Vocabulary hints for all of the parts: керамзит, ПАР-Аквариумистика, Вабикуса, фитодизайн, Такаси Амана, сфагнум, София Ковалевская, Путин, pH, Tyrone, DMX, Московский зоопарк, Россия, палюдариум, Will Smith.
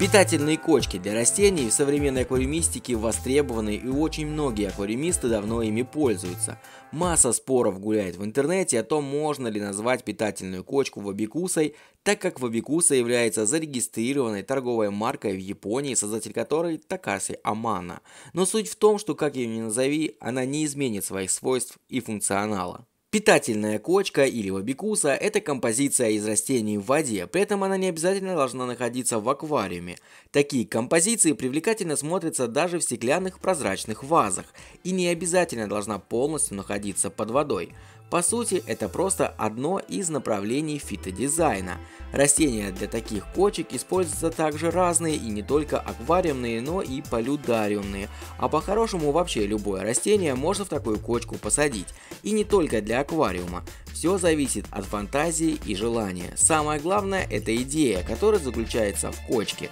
Питательные кочки для растений в современной аквариумистике востребованы, и очень многие аквариумисты давно ими пользуются. Масса споров гуляет в интернете о том, можно ли назвать питательную кочку вабикусой, так как вабикуса является зарегистрированной торговой маркой в Японии, создатель которой Такаси Амана. Но суть в том, что как ее ни назови, она не изменит своих свойств и функционала. Питательная кочка или вабикуса – это композиция из растений в воде, при этом она не обязательно должна находиться в аквариуме. Такие композиции привлекательно смотрятся даже в стеклянных прозрачных вазах и не обязательно должна полностью находиться под водой. По сути, это просто одно из направлений фитодизайна. Растения для таких кочек используются также разные, и не только аквариумные, но и полюдариумные. А по-хорошему вообще любое растение можно в такую кочку посадить. И не только для аквариума. Все зависит от фантазии и желания. Самое главное – это идея, которая заключается в кочке.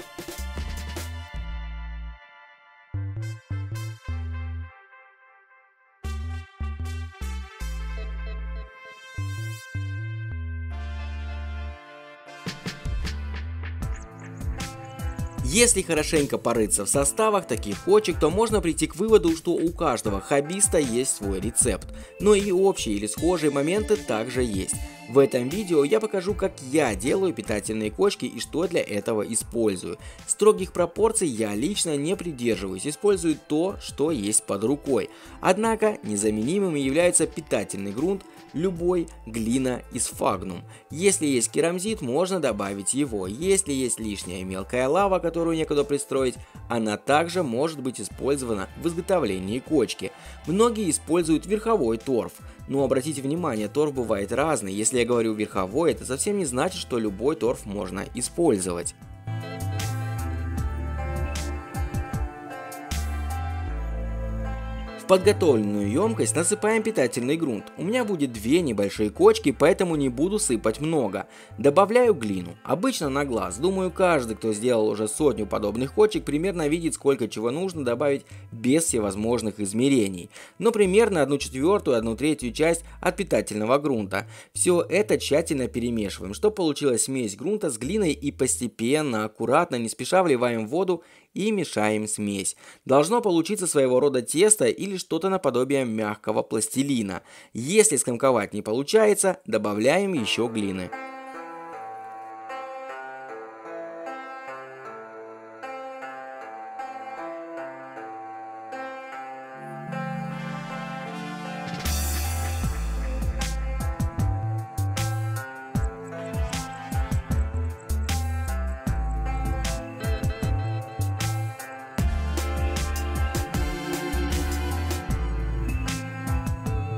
Если хорошенько порыться в составах таких кочек, то можно прийти к выводу, что у каждого хоббиста есть свой рецепт, но и общие или схожие моменты также есть. В этом видео я покажу, как я делаю питательные кочки и что для этого использую. Строгих пропорций я лично не придерживаюсь, использую то, что есть под рукой. Однако незаменимым является питательный грунт, любой, глина и сфагнум. Если есть керамзит, можно добавить его. Если есть лишняя мелкая лава, которую некуда пристроить, она также может быть использована в изготовлении кочки. Многие используют верховой торф, но обратите внимание, торф бывает разный. Если я говорю верховой, это совсем не значит, что любой торф можно использовать. В подготовленную емкость насыпаем питательный грунт. У меня будет две небольшие кочки, поэтому не буду сыпать много. Добавляю глину, обычно на глаз. Думаю, каждый, кто сделал уже сотню подобных кочек, примерно видит, сколько чего нужно добавить без всевозможных измерений. Но примерно 1/4, 1/3 часть от питательного грунта. Все это тщательно перемешиваем, чтобы получилась смесь грунта с глиной, и постепенно, аккуратно, не спеша вливаем воду и мешаем смесь. Должно получиться своего рода тесто или что-то наподобие мягкого пластилина. Если скомковать не получается, добавляем еще глины.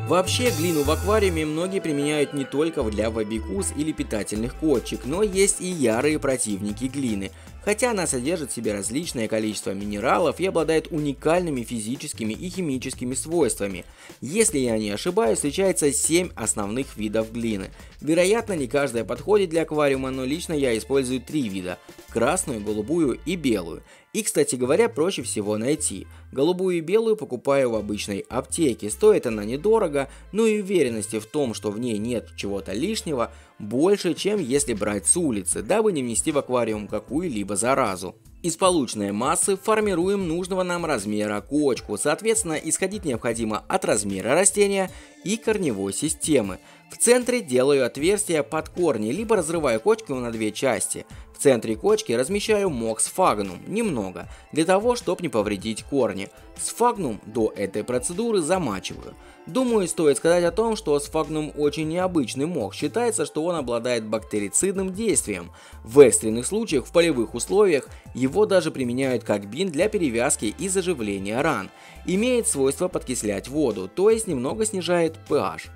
Вообще, глину в аквариуме многие применяют не только для вабикус или питательных кочек, но есть и ярые противники глины. Хотя она содержит в себе различное количество минералов и обладает уникальными физическими и химическими свойствами. Если я не ошибаюсь, встречается 7 основных видов глины. Вероятно, не каждая подходит для аквариума, но лично я использую 3 вида – красную, голубую и белую. И, кстати говоря, проще всего найти. Голубую и белую покупаю в обычной аптеке, стоит она недорого, но и уверенности в том, что в ней нет чего-то лишнего, больше, чем если брать с улицы, дабы не внести в аквариум какую-либо заразу. Из полученной массы формируем нужного нам размера кочку, соответственно, исходить необходимо от размера растения и корневой системы. В центре делаю отверстие под корни, либо разрываю кочку на две части. В центре кочки размещаю мох сфагнум, немного, для того, чтобы не повредить корни. Сфагнум до этой процедуры замачиваю. Думаю, стоит сказать о том, что сфагнум очень необычный мох, считается, что он обладает бактерицидным действием. В экстренных случаях, в полевых условиях, его даже применяют как бинт для перевязки и заживления ран. Имеет свойство подкислять воду, то есть немного снижает pH.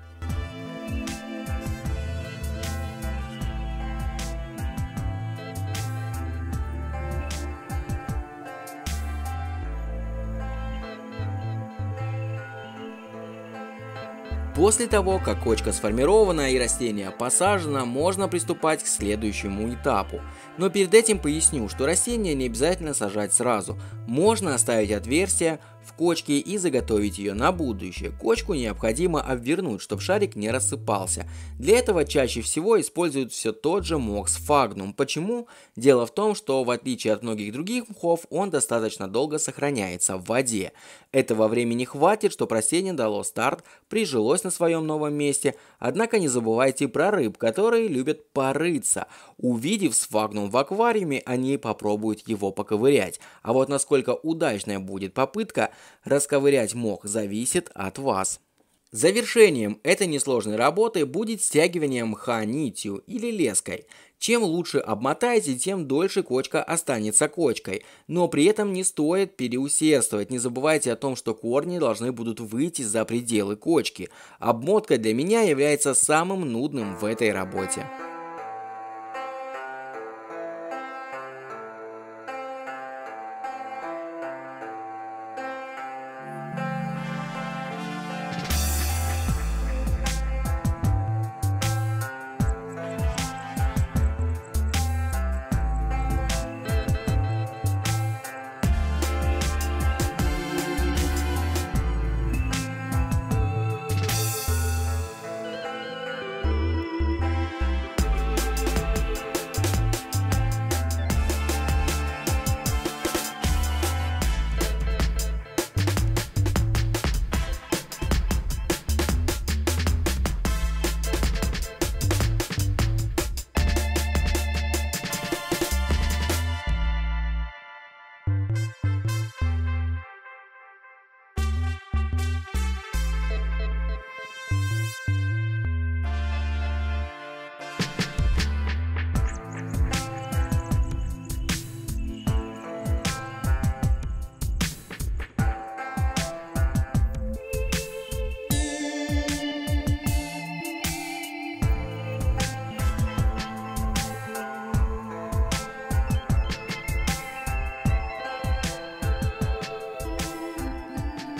После того, как кочка сформирована и растение посажено, можно приступать к следующему этапу. Но перед этим поясню, что растение не обязательно сажать сразу. Можно оставить отверстие, в кочке и заготовить ее на будущее. Кочку необходимо обвернуть, чтобы шарик не рассыпался. Для этого чаще всего используют все тот же мокс фагнум. Почему? Дело в том, что в отличие от многих других мхов, он достаточно долго сохраняется в воде. Этого времени хватит, чтобы растение дало старт, прижилось на своем новом месте. Однако не забывайте про рыб, которые любят порыться. Увидев сфагнум в аквариуме, они попробуют его поковырять. А вот насколько удачная будет попытка расковырять мох, зависит от вас. Завершением этой несложной работы будет стягивание мха нитью или леской. Чем лучше обмотаете, тем дольше кочка останется кочкой. Но при этом не стоит переусердствовать. Не забывайте о том, что корни должны будут выйти за пределы кочки. Обмотка для меня является самым нудным в этой работе.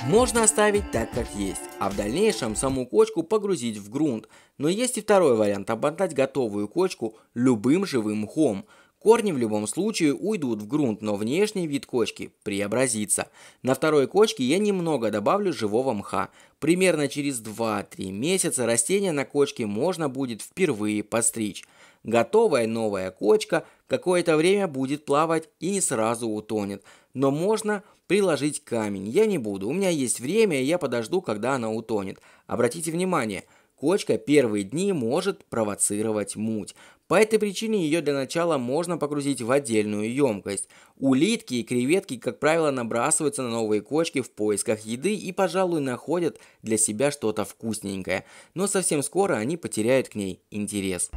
Можно оставить так, как есть, а в дальнейшем саму кочку погрузить в грунт. Но есть и второй вариант – обмотать готовую кочку любым живым мхом. Корни в любом случае уйдут в грунт, но внешний вид кочки преобразится. На второй кочке я немного добавлю живого мха. Примерно через 2-3 месяца растения на кочке можно будет впервые постричь. Готовая новая кочка какое-то время будет плавать и не сразу утонет. Но можно приложить камень. Я не буду, у меня есть время, и я подожду, когда она утонет. Обратите внимание, кочка первые дни может провоцировать муть. По этой причине ее для начала можно погрузить в отдельную емкость. Улитки и креветки, как правило, набрасываются на новые кочки в поисках еды и, пожалуй, находят для себя что-то вкусненькое. Но совсем скоро они потеряют к ней интерес.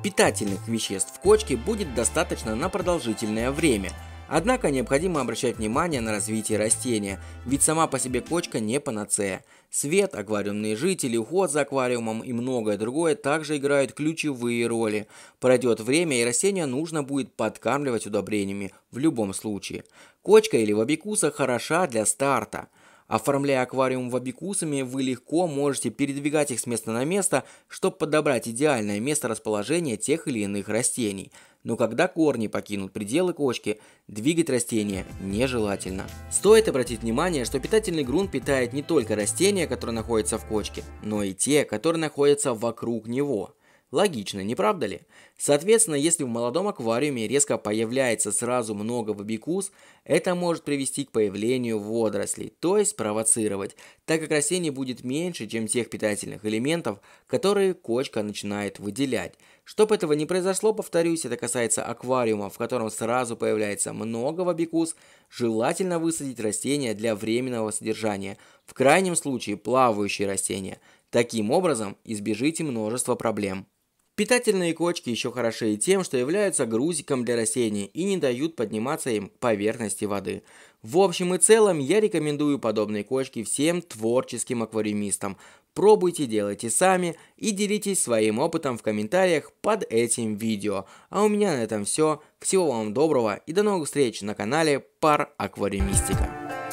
Питательных веществ в кочке будет достаточно на продолжительное время. Однако необходимо обращать внимание на развитие растения, ведь сама по себе кочка не панацея. Свет, аквариумные жители, уход за аквариумом и многое другое также играют ключевые роли. Пройдет время, и растения нужно будет подкармливать удобрениями в любом случае. Кочка или вабикуса хороша для старта. Оформляя аквариум вабикусами, вы легко можете передвигать их с места на место, чтобы подобрать идеальное место расположения тех или иных растений. Но когда корни покинут пределы кочки, двигать растения нежелательно. Стоит обратить внимание, что питательный грунт питает не только растения, которые находятся в кочке, но и те, которые находятся вокруг него. Логично, не правда ли? Соответственно, если в молодом аквариуме резко появляется сразу много вабикус, это может привести к появлению водорослей, то есть провоцировать, так как растений будет меньше, чем тех питательных элементов, которые кочка начинает выделять. Чтобы этого не произошло, повторюсь, это касается аквариума, в котором сразу появляется много вабикус, желательно высадить растения для временного содержания, в крайнем случае плавающие растения. Таким образом, избежите множества проблем. Питательные кочки еще хороши и тем, что являются грузиком для растений и не дают подниматься им к поверхности воды. В общем и целом, я рекомендую подобные кочки всем творческим аквариумистам. Пробуйте, делайте сами и делитесь своим опытом в комментариях под этим видео. А у меня на этом все. Всего вам доброго и до новых встреч на канале ПАР-Аквариумистика.